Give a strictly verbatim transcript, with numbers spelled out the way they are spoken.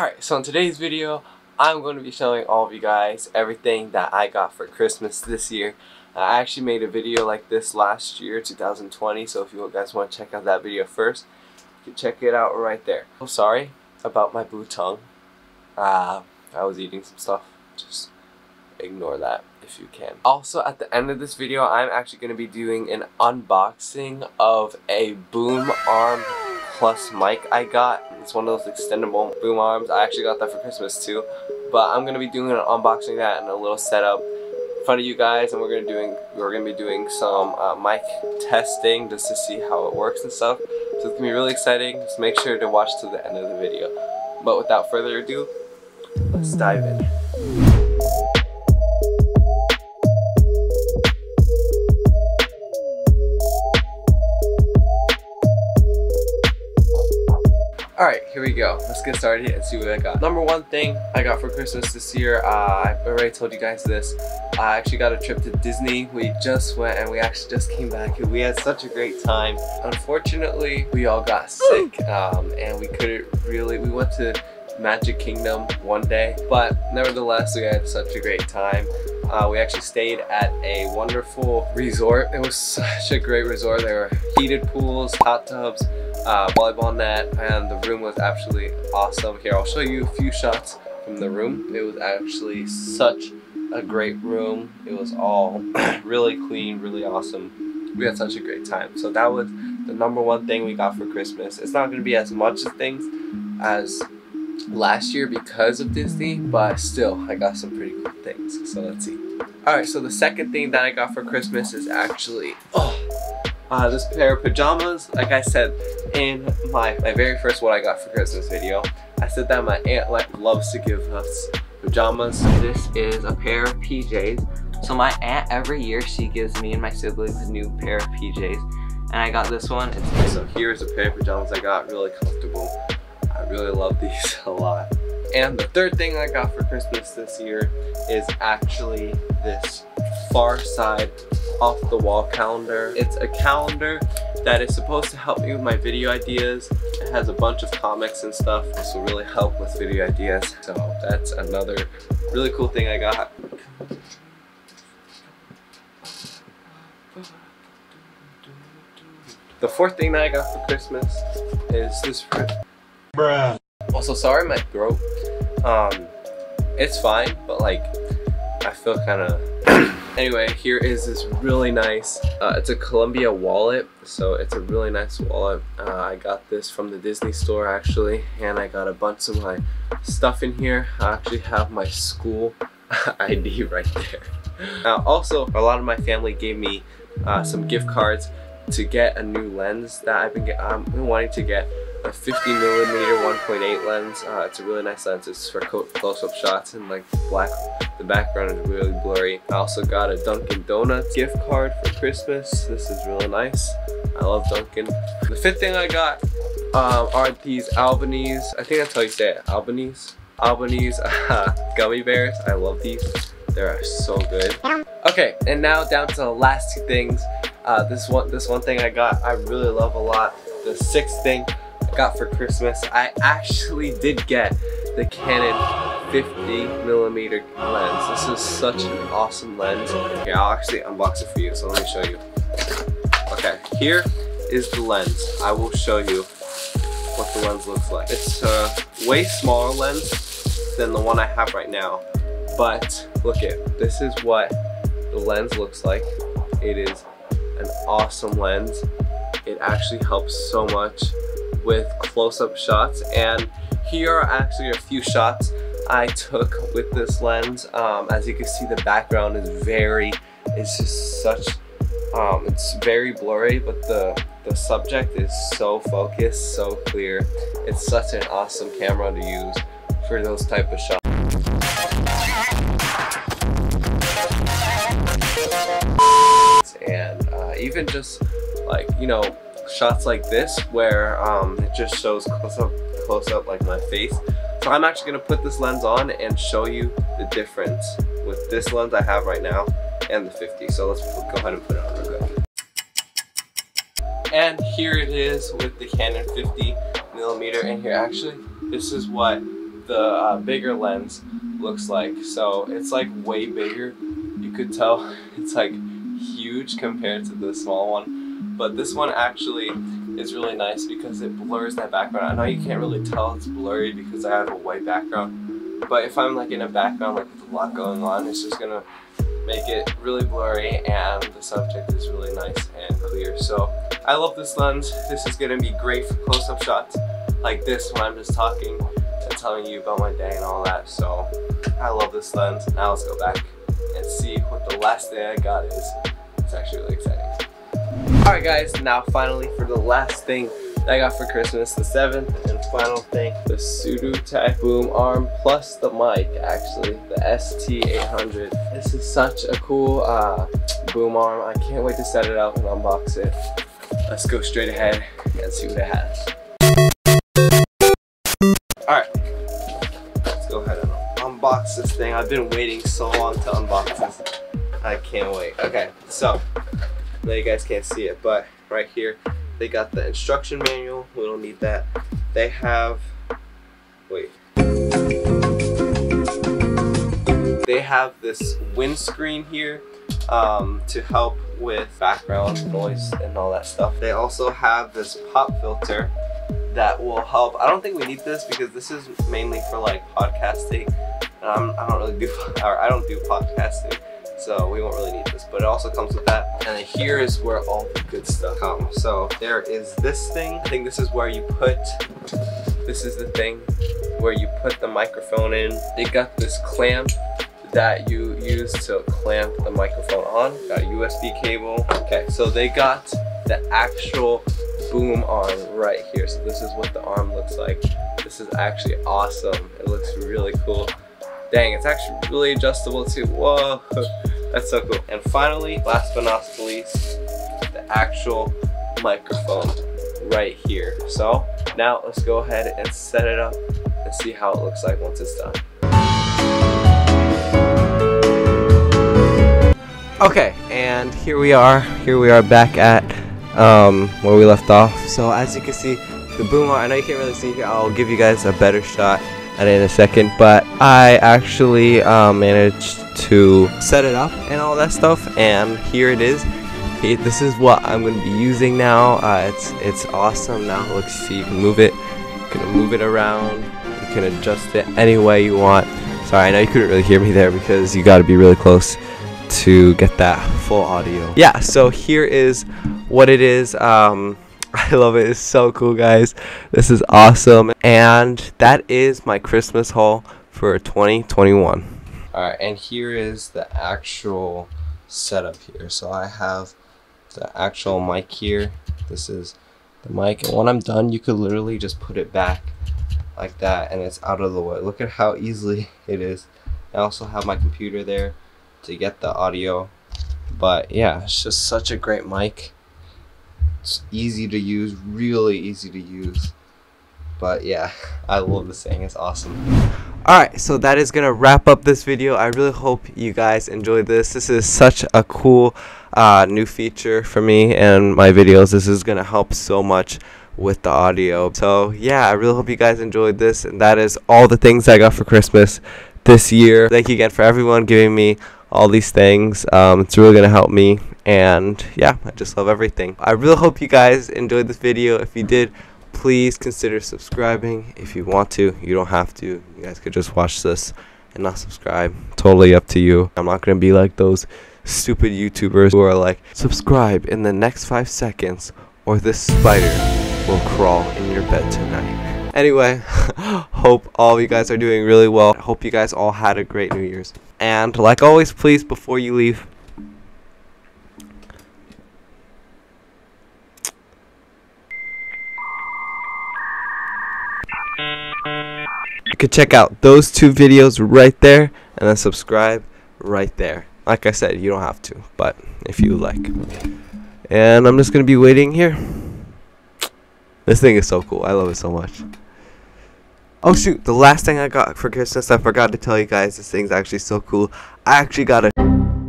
Alright, so in today's video, I'm going to be showing all of you guys everything that I got for Christmas this year. I actually made a video like this last year, two thousand twenty, so if you guys want to check out that video first, you can check it out right there. I'm sorry about my blue tongue. Uh, I was eating some stuff. Just ignore that if you can. Also, at the end of this video, I'm actually going to be doing an unboxing of a boom arm plus mic I got. It's one of those extendable boom arms. I actually got that for Christmas too, but I'm gonna be doing an unboxing of that and a little setup in front of you guys, and we're gonna doing we're gonna be doing some uh, mic testing just to see how it works and stuff. So it's gonna be really exciting. Just make sure to watch to the end of the video. But without further ado, let's dive in. Alright, here we go. Let's get started and see what I got. Number one thing I got for Christmas this year, uh, I've already told you guys this. I actually got a trip to Disney. We just went and we actually just came back and we had such a great time. Unfortunately, we all got sick um, and we couldn't really, we went to Magic Kingdom one day, but nevertheless, we had such a great time. Uh, we actually stayed at a wonderful resort. It was such a great resort. There were heated pools, hot tubs, uh, volleyball net, and the room was absolutely awesome. Here, I'll show you a few shots from the room. It was actually such a great room. It was all really clean, really awesome. We had such a great time. So that was the number one thing we got for Christmas. It's not gonna be as much of things as last year because of Disney, but still I got some pretty cool things, so let's see. Alright, so the second thing that I got for Christmas is actually oh, uh, this pair of pajamas. Like I said in my, my very first what I got for Christmas video, I said that my aunt like loves to give us pajamas. This is a pair of P Js. So my aunt every year she gives me and my siblings a new pair of P Js, and I got this one. So here's a pair of pajamas I got, really comfortable. I really love these a lot. And the third thing I got for Christmas this year is actually this Far Side off-the-wall calendar. It's a calendar that is supposed to help me with my video ideas. It has a bunch of comics and stuff. This will really help with video ideas. So that's another really cool thing I got. The fourth thing that I got for Christmas is this print. Bruh. Also, sorry my throat. Um, it's fine, but like, I feel kind of. Anyway, here is this really nice. Uh, it's a Columbia wallet, so it's a really nice wallet. Uh, I got this from the Disney store actually, and I got a bunch of my stuff in here. I actually have my school I D right there. Uh, also, a lot of my family gave me uh, some gift cards to get a new lens that I've been get, um, been wanting to get. A fifty millimeter one point eight lens. Uh, it's a really nice lens. It's for close-up shots and like black. The background is really blurry. I also got a Dunkin Donuts gift card for Christmas. This is really nice. I love Dunkin. The fifth thing I got um, are these Albanese. I think that's how you say it. Albanese. Albanese uh, gummy bears. I love these. They are so good. Okay, and now down to the last two things. Uh, this one, this one thing I got, I really love a lot. The sixth thing got for Christmas, I actually did get the Canon fifty millimeter lens. This is such an awesome lens. Okay, I'll actually unbox it for you, so let me show you. Okay, here is the lens. I will show you what the lens looks like. It's a way smaller lens than the one I have right now, but look it. This is what the lens looks like. It is an awesome lens. It actually helps so much with close-up shots, and here are actually a few shots I took with this lens. Um, as you can see, the background is very, it's just such, um, it's very blurry, but the, the subject is so focused, so clear. It's such an awesome camera to use for those type of shots. And uh, even just like, you know, shots like this where um, it just shows close up, close up like my face. So I'm actually gonna put this lens on and show you the difference with this lens I have right now and the fifty. So let's go ahead and put it on real quick. And here it is with the Canon fifty millimeter. And here actually, this is what the uh, bigger lens looks like. So it's like way bigger. You could tell it's like huge compared to the small one, but this one actually is really nice because it blurs that background. I know you can't really tell it's blurry because I have a white background, but if I'm like in a background like with a lot going on, it's just gonna make it really blurry, and the subject is really nice and clear. So I love this lens. This is gonna be great for close-up shots like this when I'm just talking and telling you about my day and all that. So I love this lens. Now let's go back and see what the last thing I got is. It's actually really exciting. All right guys, now finally for the last thing that I got for Christmas, the seventh and final thing, the Sudotech boom arm plus the mic, actually, the S T eight hundred. This is such a cool uh, boom arm. I can't wait to set it up and unbox it. Let's go straight ahead and see what it has. All right, let's go ahead and unbox this thing. I've been waiting so long to unbox this. I can't wait. Okay, so now you guys can't see it, but right here, they got the instruction manual. We don't need that. They have, wait. They have this windscreen here um, to help with background noise and all that stuff. They also have this pop filter that will help. I don't think we need this because this is mainly for like podcasting. Um, I don't really do, or I don't do podcasting. So we won't really need this, but it also comes with that. And then here is where all the good stuff comes. So there is this thing. I think this is where you put, this is the thing where you put the microphone in. They got this clamp that you use to clamp the microphone on. Got a U S B cable. Okay, so they got the actual boom arm right here. So this is what the arm looks like. This is actually awesome. It looks really cool. Dang, it's actually really adjustable too. Whoa, that's so cool. And finally, last but not least, the actual microphone right here. So now let's go ahead and set it up and see how it looks like once it's done. Okay, and here we are. Here we are back at um, where we left off. So as you can see, the boom arm, I know you can't really see here. I'll give you guys a better shot in a second, but I actually uh, managed to set it up and all that stuff, and here it is. It, this is what I'm going to be using now. Uh, it's it's awesome. Now look, see, you can move it, you can move it around, you can adjust it any way you want. Sorry, I know you couldn't really hear me there because you got to be really close to get that full audio. Yeah, so here is what it is. Um, I love it. It's so cool, guys. This is awesome. And that is my Christmas haul for twenty twenty-one. All right, and here is the actual setup here. So I have the actual mic here. This is the mic. And when I'm done, you could literally just put it back like that, and it's out of the way. Look at how easily it is. I also have my computer there to get the audio. But yeah, it's just such a great mic. It's easy to use, really easy to use. But yeah, I love this thing. It's awesome. Alright, so that is going to wrap up this video. I really hope you guys enjoyed this. This is such a cool uh, new feature for me and my videos. This is going to help so much with the audio. So yeah, I really hope you guys enjoyed this. And that is all the things I got for Christmas this year. Thank you again for everyone giving me all these things. Um, it's really going to help me, and yeah, I just love everything. I really hope you guys enjoyed this video. If you did, please consider subscribing if you want to. You don't have to. You guys could just watch this and not subscribe. Totally up to you. I'm not going to be like those stupid YouTubers who are like, subscribe in the next five seconds or this spider will crawl in your bed tonight. Anyway, hope all of you guys are doing really well. Hope you guys all had a great New Year's. And like always, please, before you leave, you could check out those two videos right there, and then subscribe right there. Like I said, you don't have to, but if you like. And I'm just going to be waiting here. This thing is so cool. I love it so much. Oh shoot, the last thing I got for Christmas, I forgot to tell you guys, this thing's actually so cool. I actually got a